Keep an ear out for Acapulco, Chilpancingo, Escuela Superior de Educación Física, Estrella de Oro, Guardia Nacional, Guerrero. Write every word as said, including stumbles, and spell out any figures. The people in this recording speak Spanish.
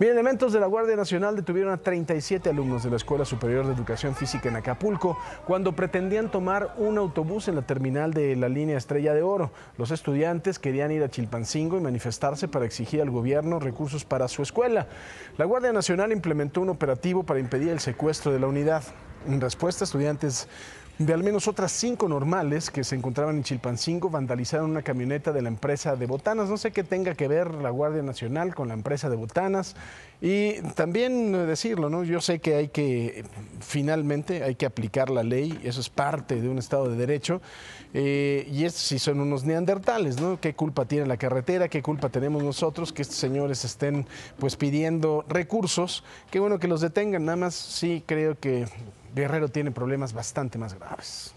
Bien, elementos de la Guardia Nacional detuvieron a treinta y siete alumnos de la Escuela Superior de Educación Física en Acapulco cuando pretendían tomar un autobús en la terminal de la línea Estrella de Oro. Los estudiantes querían ir a Chilpancingo y manifestarse para exigir al gobierno recursos para su escuela. La Guardia Nacional implementó un operativo para impedir el secuestro de la unidad. En respuesta, estudiantes de al menos otras cinco normales que se encontraban en Chilpancingo vandalizaron una camioneta de la empresa de botanas. No sé qué tenga que ver la Guardia Nacional con la empresa de botanas. Y también decirlo, ¿no? Yo sé que hay que, finalmente, hay que aplicar la ley. Eso es parte de un Estado de Derecho. Eh, y estos sí son unos neandertales, ¿no? ¿Qué culpa tiene la carretera? ¿Qué culpa tenemos nosotros que estos señores estén, pues, pidiendo recursos? Qué bueno que los detengan. Nada más sí creo que Guerrero tiene problemas bastante más graves.